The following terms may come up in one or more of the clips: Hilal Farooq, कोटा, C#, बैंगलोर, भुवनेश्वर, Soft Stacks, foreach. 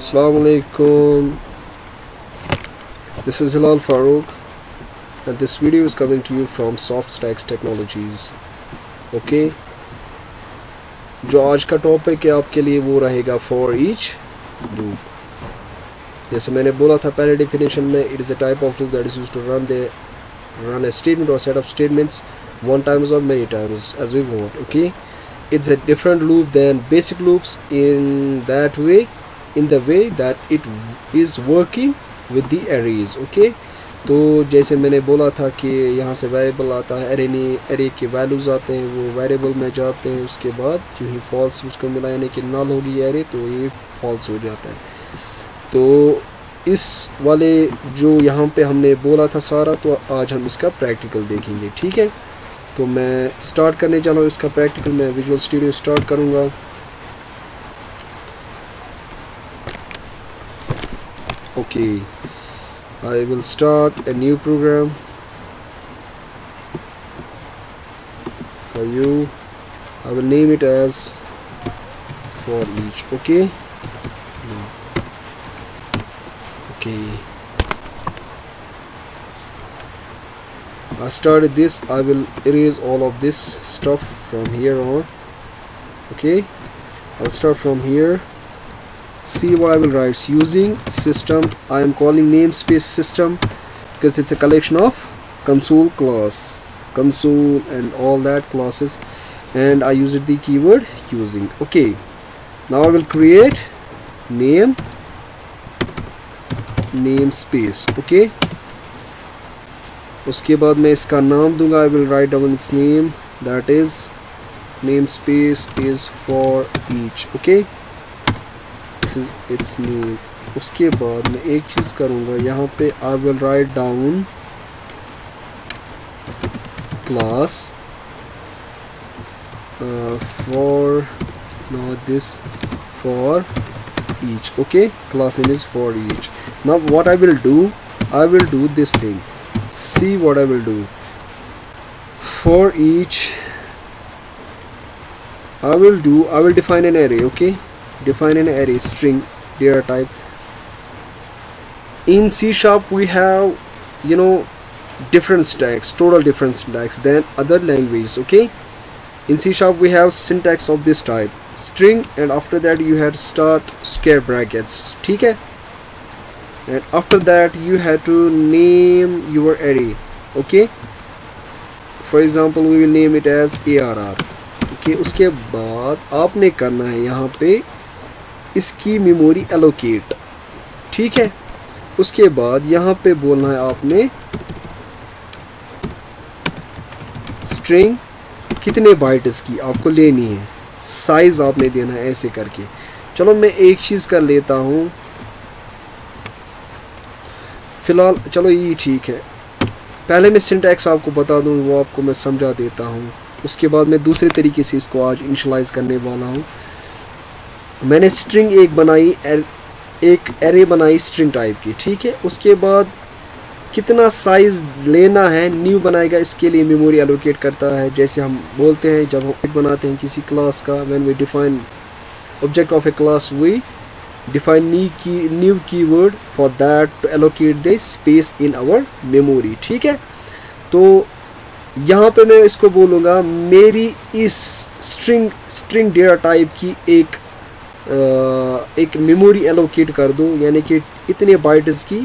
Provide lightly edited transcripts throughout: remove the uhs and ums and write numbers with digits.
Assalamu alaikum. This is Hilal Farooq and this video is coming to you from Soft Stacks Technologies. Okay, जो आज का topic है आपके लिए वो रहेगा फॉर ईच लूप. जैसे मैंने बोला था पहले डिफिनेशन में, it is a type of loop that is used to run a statement और set of statements one times और many times as we want. Okay, it's a different loop than basic loops in the way that it is working with the arrays. okay, तो जैसे मैंने बोला था कि यहाँ से वेरिएबल आता है, एरे के वैल्यूज आते हैं, वो वेरिएबल में जाते हैं, उसके बाद यही फॉल्स उसको मिला यानी कि नल होगी एरे, तो ये फॉल्स हो जाता है. तो इस वाले जो यहाँ पे हमने बोला था सारा, तो आज हम इसका प्रैक्टिकल देखेंगे. ठीक है, तो मैं स्टार्ट करने जा रहा हूँ इसका प्रैक्टिकल. मैं विजुअल स्टूडियो स्टार्ट करूँगा. Okay, I will start a new program for you. I will name it as for each. Okay okay, I started this. I will erase all of this stuff from here on. Okay, I'll start from here. See what I will write. It's using system, I am calling namespace system because it's a collection of console class, console and all that classes, and I used the keyword using. Okay, now I will create namespace. Okay, उसके बाद मैं इसका नाम दूंगा. I will write down its name that is namespace is for each. Okay, this is its name. उसके बाद मैं एक चीज़ करूंगा यहाँ पे, I will write down class for not this for each. Okay, class name is for each. Now what I will do this thing. See what I will do. For each I will define an array. Okay, define an array string data type. In C# we have, you know, different stacks, total different stacks than other languages. Okay, in C# we have syntax of this type, string, and after that you had start square brackets. ठीक है, and after that you have to name your array. okay, for example we will name it as arr. okay, उसके बाद आपने करना है यहाँ पे इसकी मेमोरी एलोकेट. ठीक है, उसके बाद यहाँ पे बोलना है आपने स्ट्रिंग कितने बाइट्स की आपको लेनी है, साइज आपने देना है ऐसे करके. चलो मैं एक चीज़ कर लेता हूँ फिलहाल. चलो ये ठीक है, पहले मैं सिंटैक्स आपको बता दूँ, वो आपको मैं समझा देता हूँ. उसके बाद मैं दूसरे तरीके से इसको आज इनिशियलाइज़ करने वाला हूँ. मैंने स्ट्रिंग एक बनाई, एक एरे बनाई स्ट्रिंग टाइप की. ठीक है, उसके बाद कितना साइज़ लेना है न्यू बनाएगा, इसके लिए मेमोरी एलोकेट करता है. जैसे हम बोलते हैं जब हम बनाते हैं किसी क्लास का, when we define object of a class we define new keyword for that to allocate the space in our memory. ठीक है, तो यहाँ पे मैं इसको बोलूँगा मेरी इस string data type की एक memory allocate कर दो, यानी कि इतने bytes की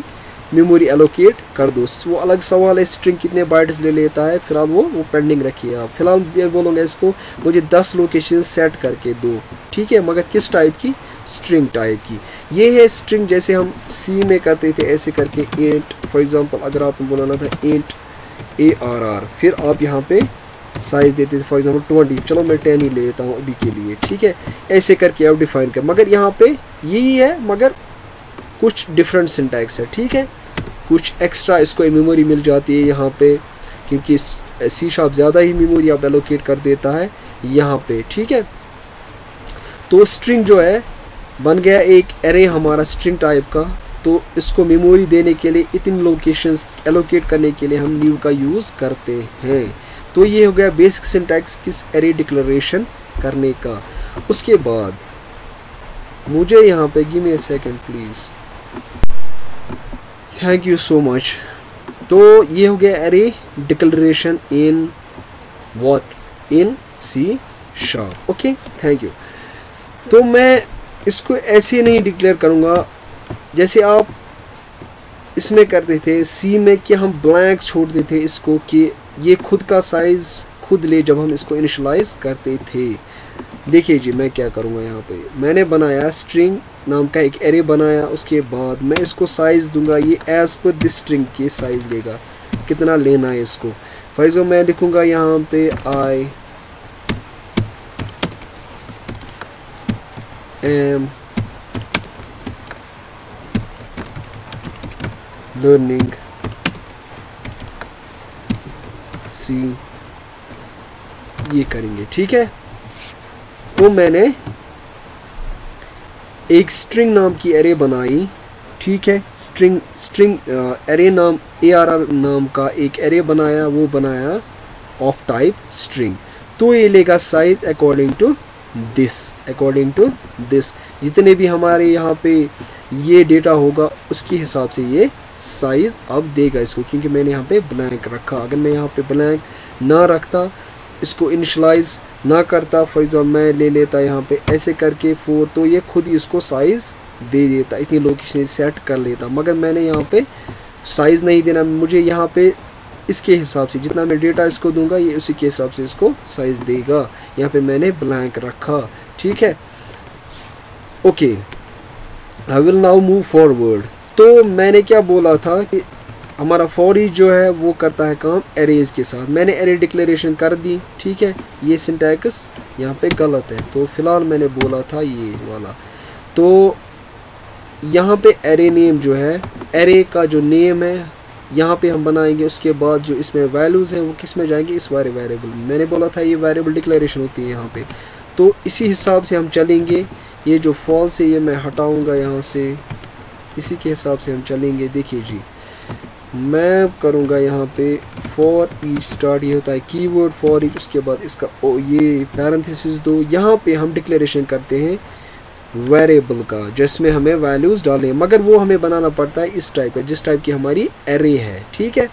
memory allocate कर दो. वो अलग सवाल है string कितने bytes ले लेता है, फिलहाल वो पेंडिंग रखिए आप. फिलहाल मैं बोलूँगा इसको मुझे 10 लोकेशन सेट करके दो. ठीक है, मगर किस टाइप की, स्ट्रिंग टाइप की. ये है स्ट्रिंग, जैसे हम सी में करते थे ऐसे करके एंट. फॉर एग्जांपल अगर आपको बोलाना था एंट arr, फिर आप यहाँ पे साइज़ देते थे, फॉर एग्जांपल 20. चलो मैं 10 ही ले लेता हूँ अभी के लिए. ठीक है, ऐसे करके आप डिफाइन कर, मगर यहाँ पे यही है मगर कुछ डिफरेंट सिंटैक्स है. ठीक है, कुछ एक्स्ट्रा इसको मेमोरी मिल जाती है यहाँ पर, क्योंकि C# ज़्यादा ही मेमोरी आप एलोकेट कर देता है यहाँ पर. ठीक है, तो स्ट्रिंग जो है बन गया एक एरे हमारा स्ट्रिंग टाइप का, तो इसको मेमोरी देने के लिए इतनी लोकेशंस एलोकेट करने के लिए हम न्यू का यूज़ करते हैं. तो ये हो गया बेसिक सिंटैक्स किस एरे डिक्लेरेशन करने का. उसके बाद मुझे यहाँ पे give me a second please. Thank you so much. तो ये हो गया array declaration in what, in C sharp. Okay thank you. तो मैं इसको ऐसे नहीं डिक्लेयर करूँगा जैसे आप इसमें करते थे सी में, कि हम ब्लैंक छोड़ते थे इसको कि ये खुद का साइज़ खुद ले जब हम इसको इनिशलाइज करते थे। देखिए जी मैं क्या करूँगा, यहाँ पे मैंने बनाया स्ट्रिंग नाम का एक एरे बनाया, उसके बाद मैं इसको साइज़ दूंगा, ये एज़ पर दिस स्ट्रिंग के साइज़ देगा कितना लेना है इसको। फॉर एग्जाम्पल मैं लिखूँगा यहाँ पे आई एम लर्निंग सी, ये करेंगे ठीक है। तो मैंने एक स्ट्रिंग नाम की एरे बनाई ठीक है, स्ट्रिंग एरे नाम ARR नाम का एक एरे बनाया, वो बनाया ऑफ टाइप स्ट्रिंग। तो ये लेगा size according to this, according to this, जितने भी हमारे यहाँ पे ये डेटा होगा उसके हिसाब से ये साइज़ अब देगा इसको, क्योंकि मैंने यहाँ पे ब्लैंक रखा। अगर मैं यहाँ पे ब्लैंक ना रखता, इसको इनिशलाइज ना करता, फॉर एग्जाम्पल मैं ले लेता यहाँ पे ऐसे करके 4, तो ये खुद ही इसको साइज़ दे देता, इतनी लोकेशन सेट कर लेता। मगर मैंने यहाँ पे साइज़ नहीं देना, मुझे यहाँ पे इसके हिसाब से जितना मैं डेटा इसको दूंगा ये उसी के हिसाब से इसको साइज़ देगा। यहाँ पे मैंने ब्लैंक रखा ठीक है। Okay I will now move forward. तो मैंने क्या बोला था कि हमारा फॉर ईच जो है वो करता है काम एरेज के साथ। मैंने एरे डिक्लेरेशन कर दी ठीक है, ये सिंटैक्स यहाँ पे गलत है, तो फ़िलहाल मैंने बोला था ये वाला। तो यहाँ पे एरे नेम जो है, एरे का जो नेम है यहाँ पे हम बनाएंगे, उसके बाद जो इसमें वैल्यूज़ हैं वो किस में जाएंगे, इस वाले वेरिएबल। मैंने बोला था ये वेरिएबल डिक्लेरेशन होती है यहाँ पे, तो इसी हिसाब से हम चलेंगे। ये जो फॉल्स है ये मैं हटाऊँगा यहाँ से, इसी के हिसाब से हम चलेंगे। देखिए जी मैं करूँगा यहाँ पे फॉर ईच स्टार्ट, ये होता है कीवर्ड फॉर ईच, उसके बाद इसका ये पैरेंथेसिस दो। यहाँ पे हम डिक्लेरेशन करते हैं वेरिएबल का जिसमें हमें वैल्यूज़ डालें, मगर वो हमें बनाना पड़ता है इस टाइप का जिस टाइप की हमारी एरे है ठीक है।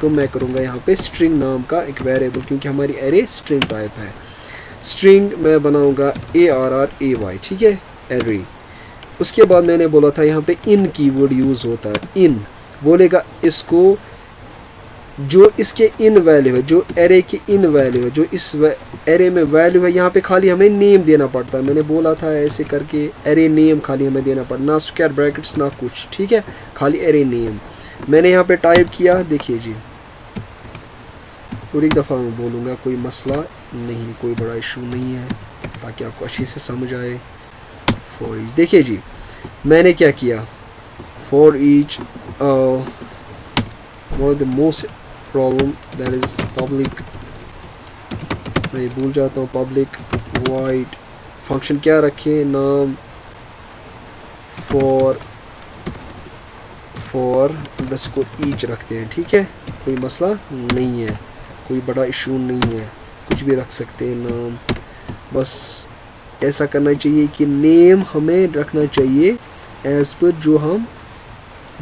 तो मैं करूँगा यहाँ पे स्ट्रिंग नाम का एक वेरिएबल, क्योंकि हमारी एरे स्ट्रिंग टाइप है। स्ट्रिंग मैं बनाऊँगा ARRAY ठीक है, एरे। उसके बाद मैंने बोला था यहाँ पे इन कीवर्ड यूज़ होता है, इन बोलेगा इसको जो इसके इन वैल्यू है, जो एरे की इन वैल्यू है, जो इस एरे में वैल्यू है। यहाँ पे खाली हमें नेम देना पड़ता है, मैंने बोला था ऐसे करके एरे नेम खाली हमें देना पड़ता, ना स्क्वायर ब्रैकेट्स ना कुछ ठीक है, खाली एरे नेम। मैंने यहाँ पे टाइप किया, देखिए जी पूरी दफ़ा मैं बोलूँगा कोई मसला नहीं, कोई बड़ा इशू नहीं है, ताकि आपको अच्छे से समझ आए। फॉर ईच देखिए जी मैंने क्या किया, for each one of the most problem that is public, मैं भूल जाता हूँ पब्लिक वाइड फंक्शन क्या रखें नाम, फॉर अंडरस्कोर ईच रखते हैं ठीक है, कोई मसला नहीं है, कोई बड़ा इशू नहीं है, कुछ भी रख सकते हैं नाम। बस ऐसा करना चाहिए कि नेम हमें रखना चाहिए एज़ पर जो हम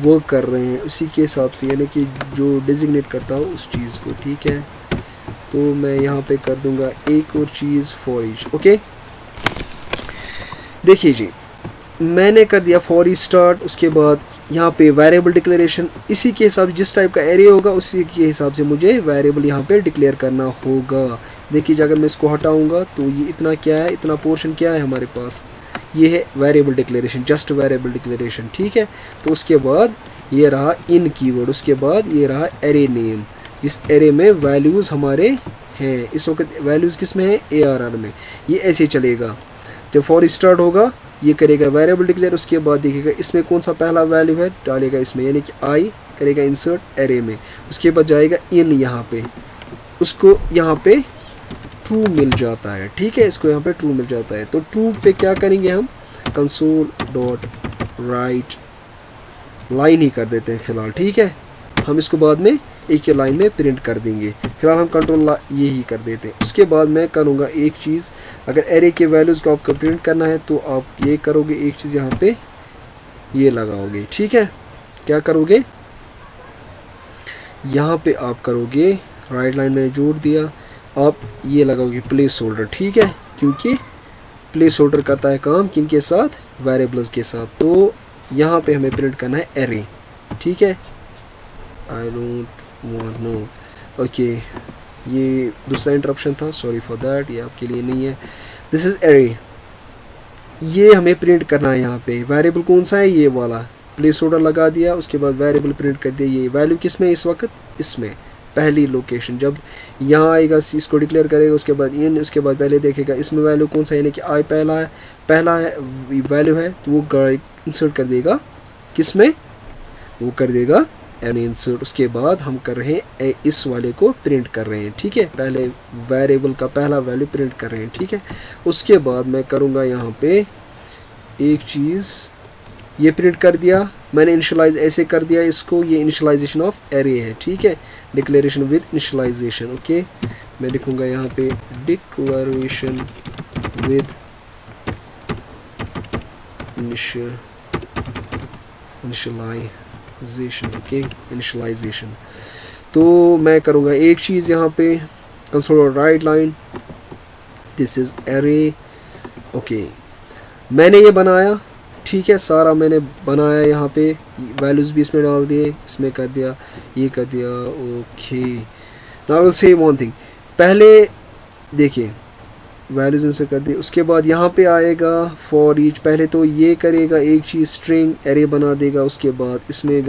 वर्क कर रहे हैं उसी के हिसाब से, यानी कि जो डिजिग्नेट करता हो उस चीज़ को ठीक है। तो मैं यहाँ पे कर दूँगा एक और चीज़ फॉर ईच। ओके देखिए जी मैंने कर दिया फॉर ईच स्टार्ट, उसके बाद यहाँ पे वेरिएबल डिक्लेरेशन, इसी के हिसाब से जिस टाइप का एरे होगा उसी के हिसाब से मुझे वेरिएबल यहाँ पे डिक्लेयर करना होगा। देखिए अगर मैं इसको हटाऊँगा तो ये इतना क्या है, इतना पोर्शन क्या है हमारे पास, ये है variable declaration, just variable declaration ठीक है। तो उसके बाद ये रहा इन कीवर्ड, उसके बाद ये रहा एरे नेम जिस एरे में वैल्यूज़ हमारे हैं, इस वक्त वैल्यूज़ किस में है ARR में। ये ऐसे चलेगा, जब फॉर स्टार्ट होगा ये करेगा वेरिएबल डिक्लेयर, उसके बाद देखिएगा इसमें कौन सा पहला वैल्यू है डालेगा इसमें, यानी कि आई करेगा इंसर्ट एरे में, उसके बाद जाएगा इन, यहाँ पे उसको यहाँ पे ट्रू मिल जाता है ठीक है, इसको यहाँ पे ट्रू मिल जाता है। तो ट्रू पे क्या करेंगे हम, कंसोल डॉट राइट लाइन ही कर देते हैं फ़िलहाल ठीक है। हम इसको बाद में एक ही लाइन में प्रिंट कर देंगे। फिलहाल हम कंट्रोल ये ही कर देते हैं। उसके बाद मैं करूँगा एक चीज़, अगर एरे के वैल्यूज़ को आपको प्रिंट करना है तो आप ये करोगे, एक चीज़ यहाँ पे ये लगाओगे, ठीक है। क्या करोगे, यहाँ पे आप करोगे राइट लाइन में जोड़ दिया, आप ये लगाओगे प्लेस होल्डर, ठीक है, क्योंकि प्लेस होल्डर करता है काम किन के साथ, वेरिएबल्स के साथ। तो यहाँ पे हमें प्रिंट करना है एरे, ठीक है। I don't want no, okay, ये दूसरा इंटरप्शन था, सॉरी फॉर दैट, ये आपके लिए नहीं है। दिस इज़ एरे, ये हमें प्रिंट करना है। यहाँ पे वेरिएबल कौन सा है, ये वाला, प्लेस होल्डर लगा दिया, उसके बाद वेरिएबल प्रिंट कर दिया। ये वैल्यू किस में इस वक्त, इसमें पहली लोकेशन, जब यहाँ आएगा इसको डिक्लेयर करेगा, उसके बाद इन, उसके बाद पहले देखेगा इसमें वैल्यू कौन सा, यानी कि आई पहला है वैल्यू है, तो वो इंसर्ट कर देगा किस में, वो कर देगा यानी इंसर्ट। उसके बाद हम कर रहे हैं इस वाले को प्रिंट कर रहे हैं, ठीक है, पहले वेरिएबल का पहला वैल्यू प्रिंट कर रहे हैं, ठीक है। उसके बाद मैं करूँगा यहाँ पे एक चीज़, ये प्रिंट कर दिया मैंने, इनिशियलाइज ऐसे कर दिया इसको, ये इनिशियलाइजेशन ऑफ एरे है, ठीक है, डिक्लेरेशन विद इनिशियलाइजेशन। ओके, मैं लिखूँगा यहाँ पे declaration with initialization, okay, initialization. तो मैं करूँगा एक चीज़ यहाँ पे, console write line, this is array, okay, मैंने ये बनाया, ठीक है, सारा मैंने बनाया, यहाँ पे वैल्यूज़ भी इसमें डाल दिए, इसमें कर दिया, ये कर दिया, okay. Now I will say one thing, पहले देखिए वैल्यूज़ इनसे कर दिए, उसके बाद यहाँ पे आएगा फॉर ईच, पहले तो ये करेगा एक चीज़ स्ट्रिंग एरे बना देगा, उसके बाद इसमें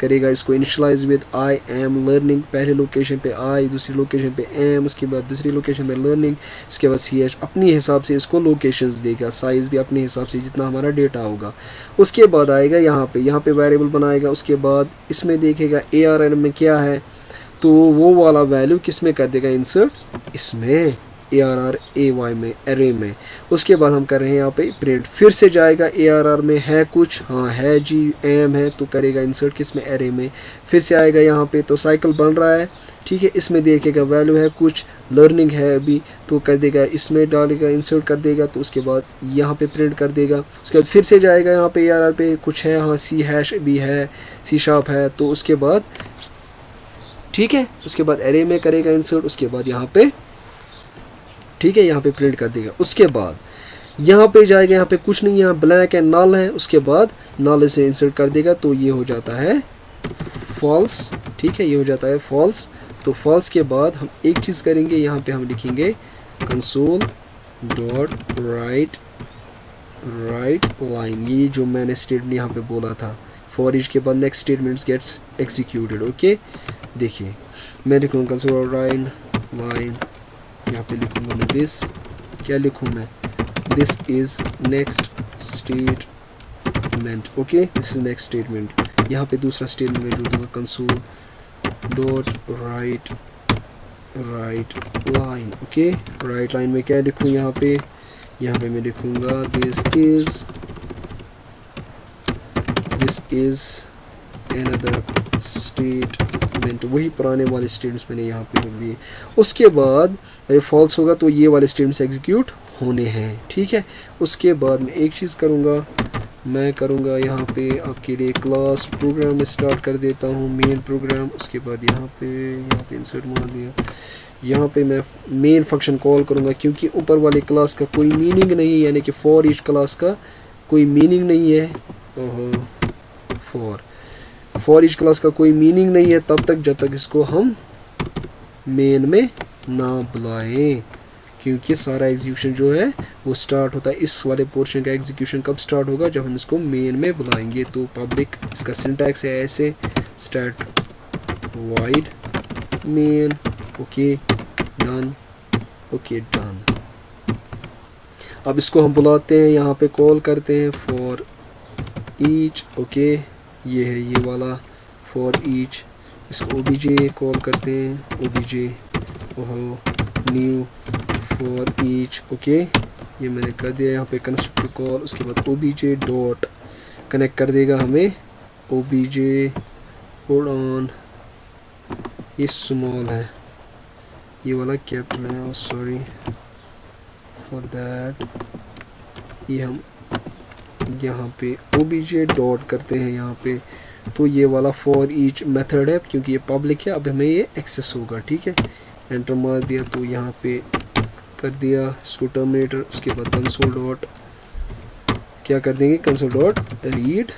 करेगा इसको initialize with I am learning, पहले लोकेशन पे आई, दूसरी लोकेशन पे एम, उसके बाद दूसरी लोकेशन पे लर्निंग, उसके बाद सी एच, अपने हिसाब से इसको लोकेशंस देगा, साइज़ भी अपने हिसाब से जितना हमारा डेटा होगा। उसके बाद आएगा यहाँ पे वेरिएबल बनाएगा, उसके बाद इसमें देखेगा ए आर एन में क्या है, तो वो वाला वैल्यू किस में कर देगा इंसर्ट, इसमें A R R A Y में, एरे में। उसके बाद हम कर रहे हैं यहाँ पे प्रिंट, फिर से जाएगा ए आर आर में है कुछ, हाँ है जी, एम है, तो करेगा इंसर्ट किस में, एरे में। फिर से आएगा यहाँ पे, तो साइकिल बन रहा है, ठीक है, इसमें देखेगा वैल्यू है कुछ, लर्निंग है अभी, तो कर देगा इसमें डालेगा इंसर्ट कर देगा, तो उसके बाद यहाँ पे प्रिंट कर देगा। उसके बाद फिर से जाएगा यहाँ पे ए आर आर पे कुछ है, हाँ सी हैश भी है, C# है, तो उसके बाद ठीक है, उसके बाद एरे में करेगा इंसर्ट, उसके बाद यहाँ पे ठीक है, यहाँ पे प्रिंट कर देगा। उसके बाद यहाँ पे जाएगा, यहाँ पे कुछ नहीं है, यहाँ ब्लैक एंड नल है, उसके बाद नल इसे इंसर्ट कर देगा, तो ये हो जाता है फॉल्स, ठीक है, ये हो जाता है फॉल्स। तो फॉल्स के बाद हम एक चीज़ करेंगे, यहाँ पे हम लिखेंगे कंसोल डॉट राइट लाइन, ये जो मैंने स्टेटमेंट यहाँ पे बोला था, फॉर ईच के बाद next statement gets executed. Okay, देखिए मैं लिखूँगा कंसोल लाइन, यहाँ पे लिखूंगा मैं दिस, क्या लिखूँ मैं, this is next statement, okay, this is next statement. यहाँ पे दूसरा स्टेटमेंट जोड़ दूंगा, console dot write line, okay, write line में क्या लिखूँ, यहाँ पे मैं लिखूँगा दिस इज़ अनदर स्टेटमेंट, वही पुराने वाले स्टेटमेंट्स मैंने यहाँ पे लिख दिए। उसके बाद अगर फॉल्स होगा तो ये वाले स्टेटमेंट्स एग्जीक्यूट होने हैं, ठीक है। उसके बाद मैं एक चीज़ करूँगा, यहाँ पे आपके लिए क्लास प्रोग्राम स्टार्ट कर देता हूँ, मेन प्रोग्राम, उसके बाद यहाँ पे इंसर्ट मार दिया, यहाँ पे मैं मेन फंक्शन कॉल करूँगा, क्योंकि ऊपर वाले क्लास का कोई मीनिंग नहीं, यानी कि फॉर ईच क्लास का कोई मीनिंग नहीं है, फॉर ईच क्लास का कोई मीनिंग नहीं है तब तक जब तक इसको हम मेन में ना बुलाएं, क्योंकि सारा एग्जीक्यूशन जो है वो स्टार्ट होता है, इस वाले पोर्शन का एग्जीक्यूशन कब स्टार्ट होगा, जब हम इसको मेन में बुलाएंगे। तो पब्लिक, इसका सिंटैक्स है ऐसे, static void main, okay done, okay done. अब इसको हम बुलाते हैं, यहाँ पे कॉल करते हैं फॉर ईच, ओके, ये है ये वाला फॉर ईच, इसको ओबीजे कॉल करते हैं, OBJ new for each, okay, ये मैंने कर दिया यहाँ पे कंस्ट्रक्टर कॉल, उसके बाद ओबीजे डॉट कनेक्ट कर देगा हमें, ओबीजे कोड ऑन, ये स्मॉल है, ये वाला कैपिटल है, सॉरी फॉर दैट। ये हम यहाँ पे ओबीजे डॉट करते हैं यहाँ पे, तो ये वाला फॉर ईच मेथड है क्योंकि ये पब्लिक है। अब हमें ये एक्सेस होगा, ठीक है। एंटर मार दिया तो यहाँ पे कर दिया इसको टर्मिनेटर, उसके बाद कंसोल डॉट क्या कर देंगे, कंसोल डॉट रीड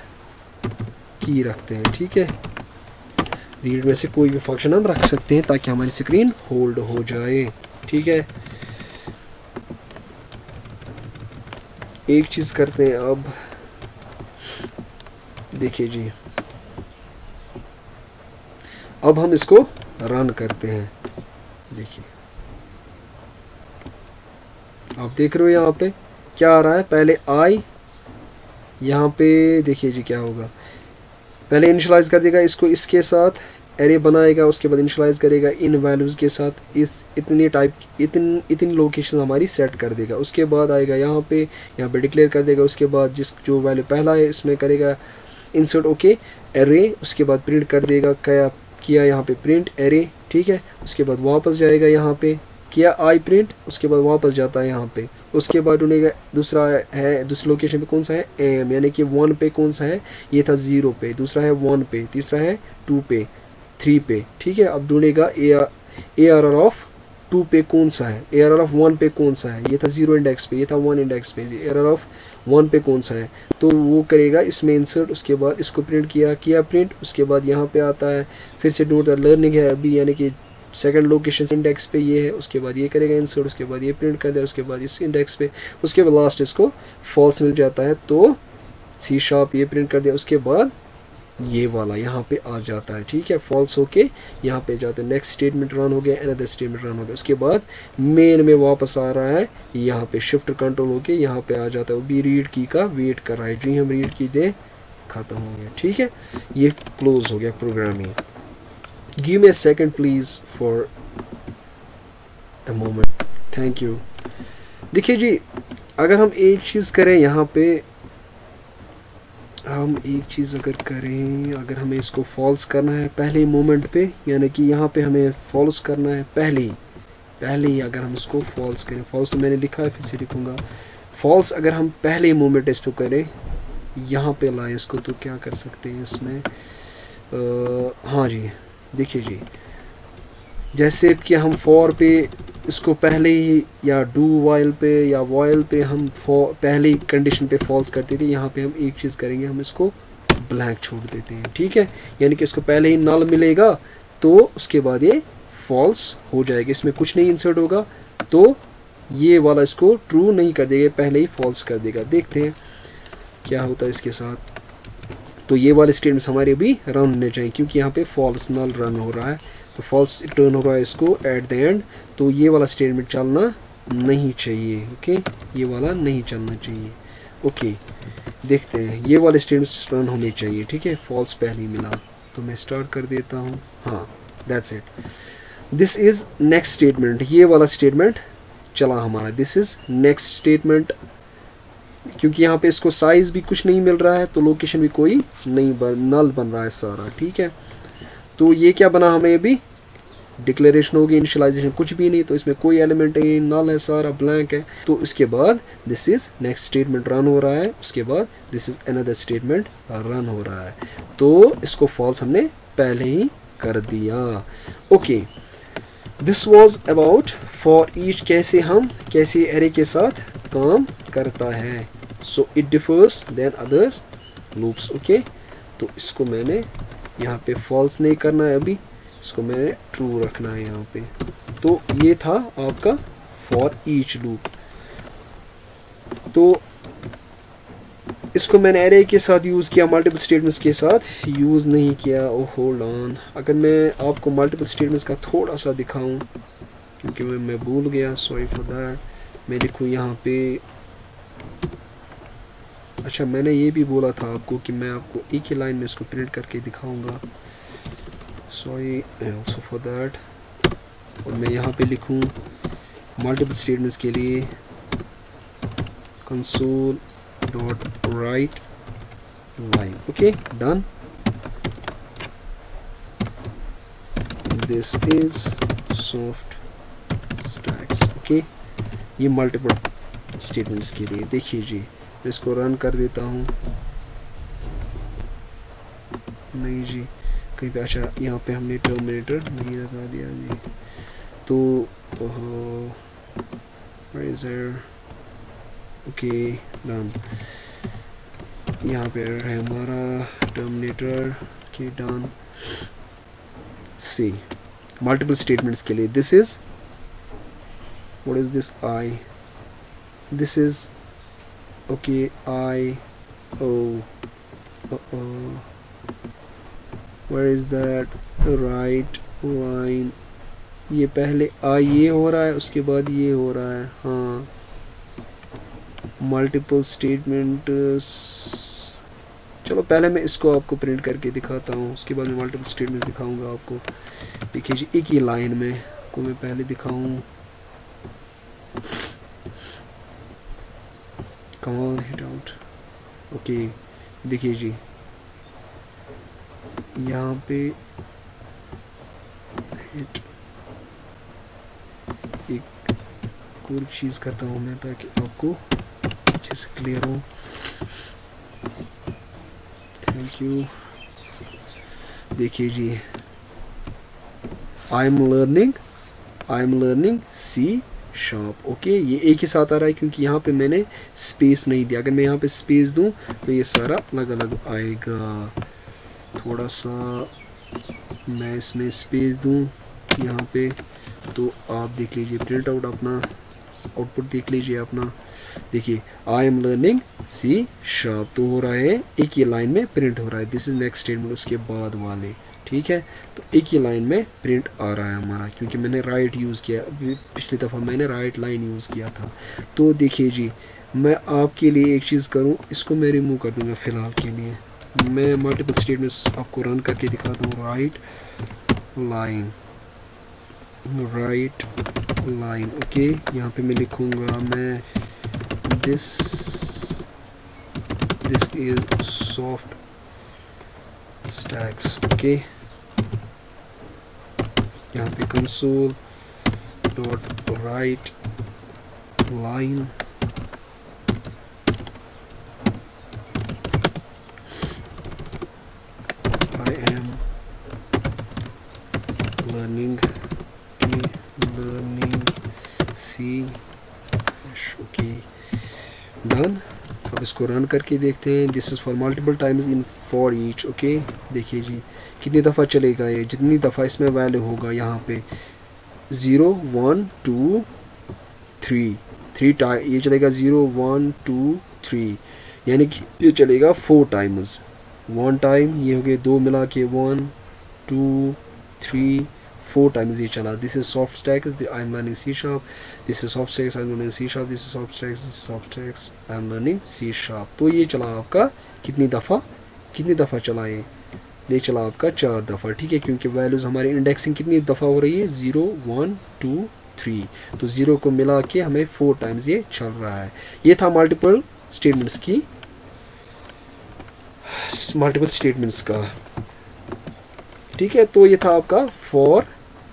की रखते हैं, ठीक है। रीड में से कोई भी फंक्शन हम रख सकते हैं ताकि हमारी स्क्रीन होल्ड हो जाए, ठीक है। एक चीज़ करते हैं अब, देखिए जी, अब हम इसको रन करते हैं। देखिए आप देख रहे हो यहाँ पे क्या आ रहा है, पहले आई, यहाँ पे देखिए जी क्या होगा, पहले इनिशियलाइज कर देगा इसको, इसके साथ एरे बनाएगा, उसके बाद इनिशियलाइज करेगा इन वैल्यूज़ के साथ, इस इतनी टाइप इतनी लोकेशन हमारी सेट कर देगा। उसके बाद आएगा यहाँ पे डिक्लेयर कर देगा, उसके बाद जो वैल्यू पहला है इसमें करेगा इंसर्ट ओके एरे, उसके बाद प्रिंट कर देगा, क्या किया यहाँ पे प्रिंट एरे, ठीक है। उसके बाद वापस जाएगा यहाँ पे, किया आई प्रिंट, उसके बाद वापस जाता है यहाँ पे। उसके बाद उन्हें दूसरा है, दूसरी लोकेशन पे कौन सा है एम, यानी कि 1 पे कौन सा है, ये था 0 पे, दूसरा है 1 पे, तीसरा है 2 पे, 3 पे, ठीक है। अब ढूंढेगा ARR ऑफ 2 पे कौन सा है, ARR ऑफ 1 पे कौन सा है, ये था 0 इंडेक्स पे, ये था 1 इंडेक्स पे, ARR ऑफ 1 पे कौन सा है, तो वो करेगा इसमें इंसर्ट। उसके बाद इसको प्रिंट किया प्रिंट, उसके बाद यहाँ पे आता है फिर से डोट लर्निंग है अभी, यानी कि सेकंड लोकेशन इंडेक्स पे ये है, उसके बाद ये करेगा इंसर्ट, उसके बाद ये प्रिंट कर दिया, उसके बाद इस इंडेक्स पे, उसके बाद लास्ट इसको फॉल्स मिल जाता है तो C# ये प्रिंट कर दिया, उसके बाद ये वाला यहाँ पे आ जाता है, ठीक है, फॉल्स होके यहाँ पे जाता है। नेक्स्ट स्टेटमेंट रन हो गया, अनदर स्टेटमेंट रन हो गया, उसके बाद मेन में वापस आ रहा है, यहाँ पे शिफ्ट कंट्रोल होके यहाँ पे आ जाता है, अभी रीड की का वेट कर रहा है जी, हम रीड की दे खत्म हो गया, ठीक है। ये क्लोज हो गया प्रोग्राम ही। Give me a second please for a moment, thank you। देखिए जी, अगर हम एक चीज़ करें यहाँ पे, हम एक चीज़ अगर करें, अगर हमें इसको फॉल्स करना है पहले मोमेंट पे, यानी कि यहाँ पे हमें फॉल्स करना है पहले ही अगर हम इसको फॉल्स करें, फॉल्स तो मैंने लिखा है, फिर से लिखूँगा फॉल्स, अगर हम पहले मोमेंट इस पर करें, यहाँ पे लाएँ इसको, तो क्या कर सकते हैं इसमें, हाँ जी, देखिए जी, जैसे कि हम फॉर पे इसको पहले ही, या डू वाइल पे या वाइल पे हम पहले ही कंडीशन पे फॉल्स करते थे, यहाँ पे हम एक चीज़ करेंगे, हम इसको ब्लैंक छोड़ देते हैं, ठीक है, यानी कि इसको पहले ही नल मिलेगा तो उसके बाद ये फॉल्स हो जाएगा, इसमें कुछ नहीं इंसर्ट होगा, तो ये वाला इसको ट्रू नहीं कर देगा, पहले ही फॉल्स कर देगा। देखते हैं क्या होता है इसके साथ। तो ये वाले स्टेटमेंट्स हमारे भी रन होने चाहिए क्योंकि यहाँ पे फॉल्स नल रन हो रहा है, तो फॉल्स रिटर्न हो रहा है इसको एट द एंड, तो ये वाला स्टेटमेंट चलना नहीं चाहिए, ओके, ये वाला नहीं चलना चाहिए, ओके। देखते हैं, ये वाले स्टेटमेंट्स रन होने चाहिए, ठीक है, फॉल्स पहले ही मिला तो मैं स्टार्ट कर देता हूँ, हाँ, that's it. This is next statement, ये वाला स्टेटमेंट चला हमारा, दिस इज़ नेक्स्ट स्टेटमेंट, क्योंकि यहाँ पे इसको साइज़ भी कुछ नहीं मिल रहा है, तो लोकेशन भी कोई नहीं नल बन रहा है सारा, ठीक है। तो ये क्या बना हमें, अभी डिक्लेरेशन होगी, इनिशियलाइजेशन कुछ भी नहीं, तो इसमें कोई एलिमेंट नहीं, नल है सारा, ब्लैंक है। तो इसके बाद this is next statement run हो रहा है, उसके बाद this is another statement run हो रहा है, तो इसको फॉल्स हमने पहले ही कर दिया, okay. This was about for each, कैसे एरे के साथ काम करता है, so it differs then other loops, okay. तो इसको मैंने यहाँ पे फॉल्स नहीं करना है अभी, इसको मैंने ट्रू रखना है यहाँ पे। तो ये था आपका फॉर ईच लूप, तो इसको मैंने एरे के साथ यूज़ किया, मल्टीपल स्टेटमेंट्स के साथ यूज़ नहीं किया। ओ होल्ड ऑन, अगर मैं आपको मल्टीपल स्टेटमेंट्स का थोड़ा सा दिखाऊं, क्योंकि मैं भूल गया, सॉरी फॉर दैट। मैं देखूँ यहाँ पे, अच्छा मैंने ये भी बोला था आपको कि मैं आपको एक ही लाइन में इसको प्रिंट करके दिखाऊंगा, सॉरी ऑल्सो फॉर दैट। और मैं यहाँ पे लिखूँ मल्टीपल स्टेटमेंट्स के लिए console dot write line, okay, done. this is soft stacks. Okay, ये मल्टीपल स्टेटमेंट्स के लिए। देखिए जी, इसको रन कर देता हूँ। नहीं जी, कहीं पे, अच्छा यहाँ पे हमने टर्मिनेटर नहीं लगा दिया जी। तो ओके डन, यहाँ पे है हमारा टर्मिनेटर के डन। सी मल्टीपल स्टेटमेंट्स के लिए this is, what is this, I, this is okay, I O, where is that right line, ये पहले आई ये हो रहा है, उसके बाद ये हो रहा है। हाँ, मल्टीपल स्टेटमेंट्स। चलो पहले मैं इसको आपको प्रिंट करके दिखाता हूँ, उसके बाद मैं मल्टीपल स्टेटमेंट्स दिखाऊंगा आपको। देखिए जी, एक ही लाइन में को मैं पहले दिखाऊँ। Come on hit out. Okay देखिए जी, यहाँ पे एक कोई चीज़ करता हूँ मैं ताकि आपको अच्छे से क्लियर हो। Thank you. देखिए जी, I am learning C sharp. Okay, ये एक ही साथ आ रहा है क्योंकि यहाँ पे मैंने स्पेस नहीं दिया। अगर मैं यहाँ पे स्पेस दूँ तो ये सारा अलग अलग आएगा। थोड़ा सा मैं इसमें स्पेस दूं यहाँ पे, तो आप देख लीजिए प्रिंट आउट अपना आउटपुट देख लीजिए अपना। देखिए, I am learning C sharp तो हो रहा है, एक ही लाइन में प्रिंट हो रहा है। दिस इज़ नेक्स्ट स्टेटमेंट, उसके बाद वाले, ठीक है। तो एक ही लाइन में प्रिंट आ रहा है हमारा, क्योंकि मैंने राइट यूज़ किया। पिछली दफ़ा मैंने राइट लाइन यूज़ किया था। तो देखिए जी, मैं आपके लिए एक चीज़ करूँ, इसको मैं रिमूव कर दूँगा फ़िलहाल के लिए। मैं मल्टीपल स्टेटमेंट्स आपको रन करके दिखाता हूँ। राइट लाइन ओके, यहाँ पे मैं लिखूँगा मैं this is soft stacks. Okay, यहाँ पे कंसोल डॉट राइट लाइन। अब इसको रन करके देखते हैं। This is for multiple times in for each. Okay, देखिए जी, कितनी दफ़ा चलेगा ये, जितनी दफ़ा इसमें वैल्यू होगा। यहाँ पे 0 1 2 3 टाइम ये चलेगा, 0 1 2 3, यानी कि ये चलेगा 4 टाइम्स। 1 टाइम ये हो गया, 2 मिला के 1 2 3 4 टाइम्स ये चला। This is soft stacks, I am learning C sharp, this is soft stacks, I am learning C sharp, this is soft stacks, this is soft stacks, I am learning C sharp. तो ये चला आपका कितनी दफ़ा चला ये चला आपका 4 दफ़ा, ठीक है। क्योंकि वैल्यूज़ हमारी इंडेक्सिंग कितनी दफ़ा हो रही है, 0 1 2 3, तो 0 को मिला के हमें 4 टाइम्स ये चल रहा है। ये था मल्टीपल स्टेटमेंट्स का, ठीक है। तो ये था आपका फॉर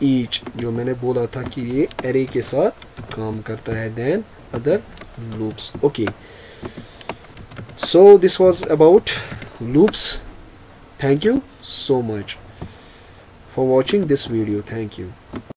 ईच, जो मैंने बोला था कि ये एरे के साथ काम करता है then other loops. Okay, so this was about loops. Thank you so much for watching this video. Thank you.